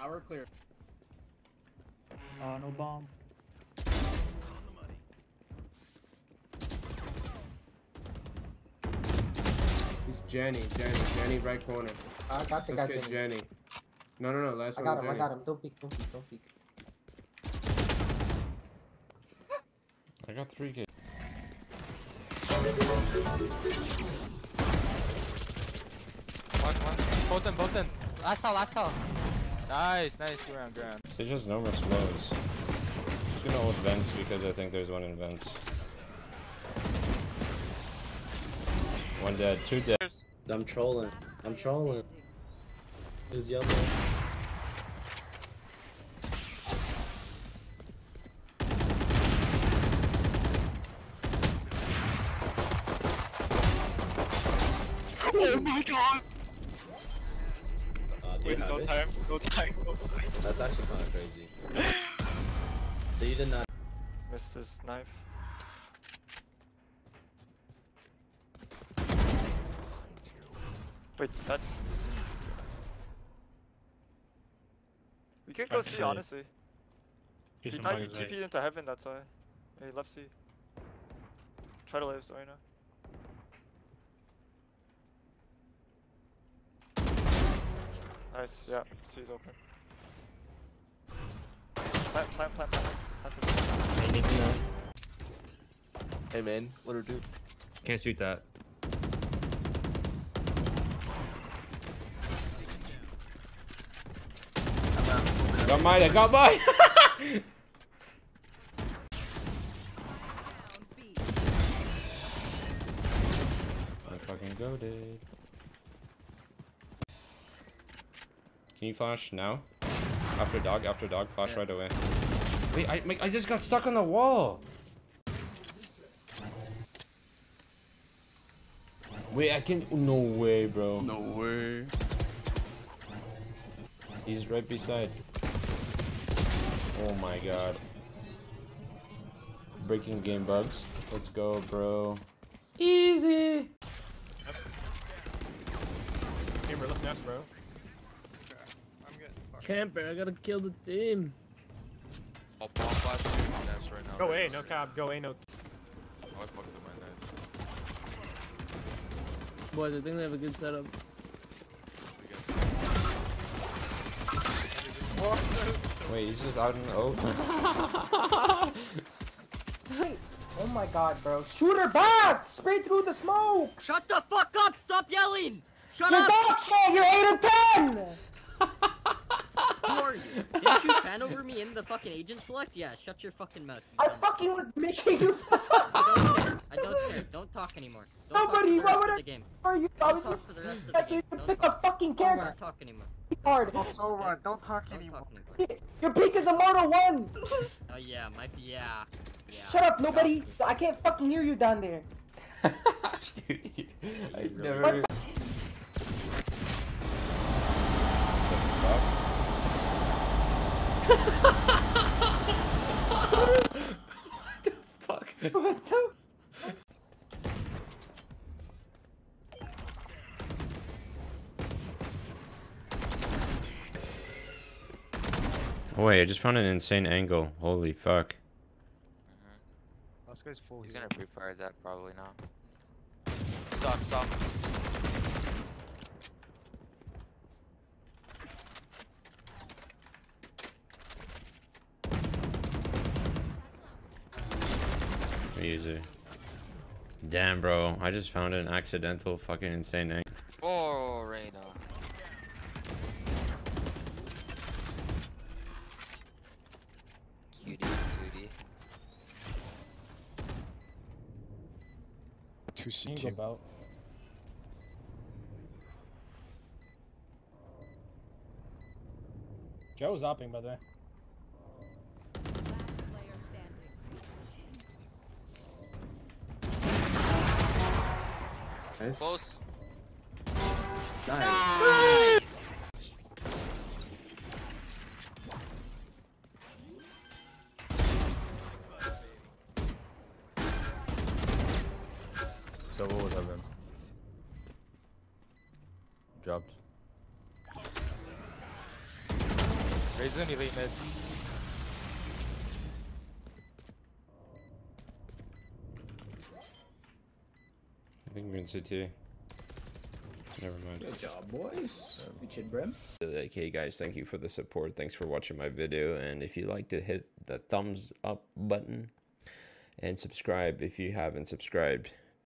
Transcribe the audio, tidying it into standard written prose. Tower clear. No bomb. It's Jenny, right corner. I got the guy. Jenny. No, last one. I got him. Don't peek. I got 3K. One. Both in. Last call. Nice, you were on ground. They just no more slows. I'm just gonna hold vents because I think there's one in vents. One dead, two dead. I'm trolling. It was yellow. Oh my god! Wait, no time. That's actually kind of crazy. So you did not miss this knife. Wait, that's... We can go C, honestly. He thought he TP'd into heaven, that's why. He left C. Try to live, sorry now. Nice, yeah, C's open. Plant. Hey man, what do we do? Can't shoot that. I got mine! I'm fucking goated. Can you flash now? After dog, flash right away. Wait, I just got stuck on the wall! Wait, I can't- no way, bro. No way. He's right beside. Oh my god. Breaking game bugs. Let's go, bro. Easy! Camber, look nuts, bro. Camper, I gotta kill the team. I'll bomb flash you nest right now. Go A, no cab, go A, no. Oh, I fucked up my net. Boys, I think they have a good setup. Wait, he's just out in the open. Oh my god, bro. Shoot her back! Spray through the smoke! Shut the fuck up! Stop yelling! Shut up! You're 8 of 10! Who are you? Didn't you fan over me in the fucking agent select? Yeah, shut your fucking mouth. I fucking was making you. I don't care. Don't talk anymore. I was just, you pick a fucking character. Don't talk anymore. Don't talk anymore. Your peak is a mortal one. Oh yeah, might be, yeah. Shut up, nobody. I can't fucking hear you down there. Dude, I never. What the fuck? What the? Oh wait, I just found an insane angle. Holy fuck. This guy's full. He's gonna pre-fire that probably now. Stop. Easy. Damn, bro. I just found an accidental fucking insane angle. Oh, Reyna. QD, 2D. 2C about. Joe's opping, by the way. Nice. Close. Nice. Double with heaven. Dropped. There's only late mid. I think we're in CT. Never mind. Good job, boys. Good Brim. Okay, guys, thank you for the support. Thanks for watching my video. And if you liked it, hit the thumbs up button and subscribe if you haven't subscribed.